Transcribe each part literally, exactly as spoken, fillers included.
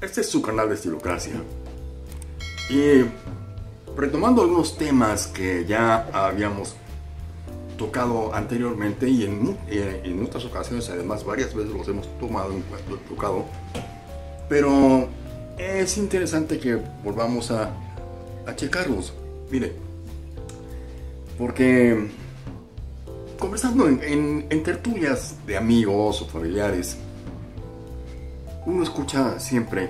Este es su canal de Estilocracia. Y retomando algunos temas que ya habíamos tocado anteriormente y en, en otras ocasiones, además varias veces los hemos tomado en cuanto tocado, pero es interesante que volvamos a, a checarlos. Mire, porque conversando en, en, en tertulias de amigos o familiares, uno escucha siempre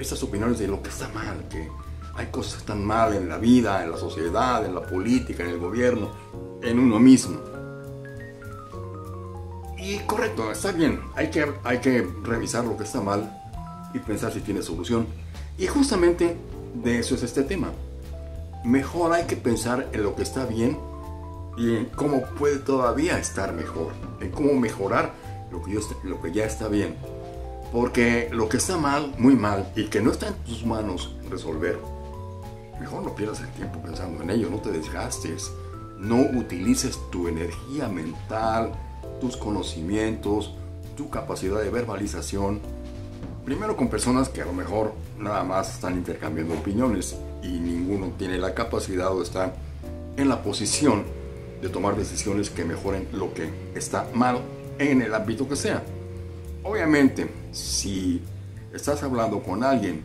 estas opiniones de lo que está mal, que hay cosas tan mal en la vida, en la sociedad, en la política, en el gobierno, en uno mismo. Y correcto, está bien, hay que, hay que revisar lo que está mal y pensar si tiene solución. Y justamente de eso es este tema. Mejor hay que pensar en lo que está bien y en cómo puede todavía estar mejor, en cómo mejorar lo que, yo, lo que ya está bien. Porque lo que está mal, muy mal, y que no está en tus manos resolver, mejor no pierdas el tiempo pensando en ello, no te desgastes, no utilices tu energía mental, tus conocimientos, tu capacidad de verbalización, primero con personas que a lo mejor nada más están intercambiando opiniones y ninguno tiene la capacidad o está en la posición de tomar decisiones que mejoren lo que está mal en el ámbito que sea. Obviamente, si estás hablando con alguien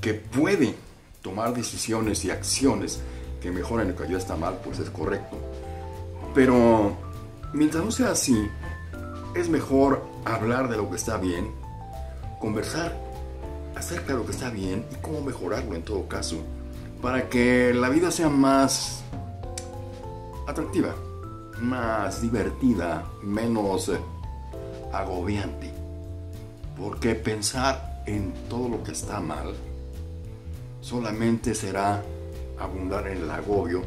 que puede tomar decisiones y acciones que mejoren lo que ya está mal, pues es correcto. Pero mientras no sea así, es mejor hablar de lo que está bien, conversar acerca de lo que está bien y cómo mejorarlo en todo caso, para que la vida sea más atractiva, más divertida, menos agobiante, porque pensar en todo lo que está mal solamente será abundar en el agobio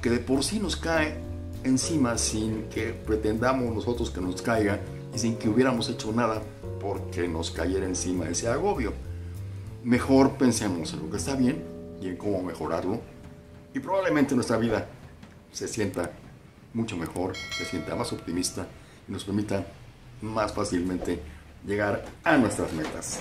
que de por sí nos cae encima sin que pretendamos nosotros que nos caiga y sin que hubiéramos hecho nada porque nos cayera encima ese agobio. Mejor pensemos en lo que está bien y en cómo mejorarlo, y probablemente nuestra vida se sienta mucho mejor, se sienta más optimista y nos permita más fácilmente llegar a nuestras metas.